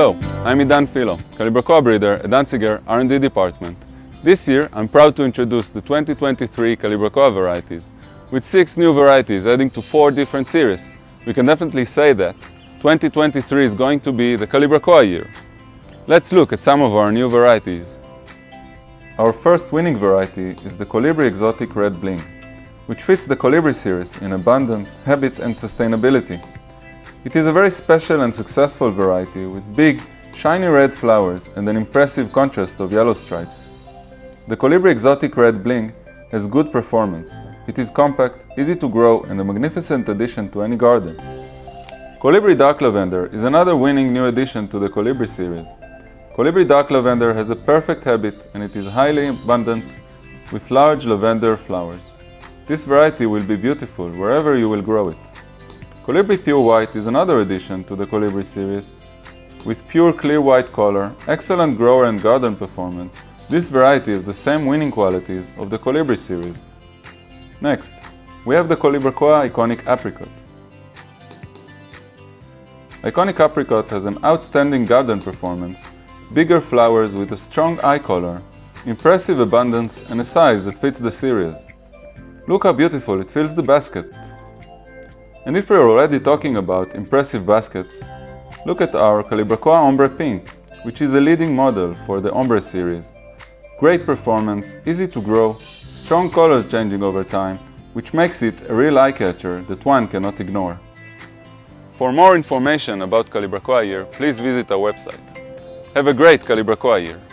Hello, I'm Idan Filo, Calibrachoa breeder at Danziger R&D department. This year I'm proud to introduce the 2023 Calibrachoa varieties. With 6 new varieties adding to 4 different series, we can definitely say that 2023 is going to be the Calibrachoa year. Let's look at some of our new varieties. Our first winning variety is the Colibri Exotic Red Bling, which fits the Colibri series in abundance, habit and sustainability. It is a very special and successful variety with big, shiny red flowers and an impressive contrast of yellow stripes. The Colibri Exotic Red Bling has good performance. It is compact, easy to grow and a magnificent addition to any garden. Colibri Dark Lavender is another winning new addition to the Colibri series. Colibri Dark Lavender has a perfect habit and it is highly abundant with large lavender flowers. This variety will be beautiful wherever you will grow it. Colibri Pure White is another addition to the Colibri series with pure clear white color, excellent grower and garden performance. This variety has the same winning qualities of the Colibri series. Next, we have the Calibrachoa EYEconic Apricot. EYEconic Apricot has an outstanding garden performance, bigger flowers with a strong eye color, impressive abundance and a size that fits the series. Look how beautiful it fills the basket. And if we're already talking about impressive baskets, look at our Calibrachoa OMBRE Pink, which is a leading model for the OMBRE series. Great performance, easy to grow, strong colors changing over time, which makes it a real eye catcher that one cannot ignore. For more information about Calibrachoa year, please visit our website. Have a great Calibrachoa year!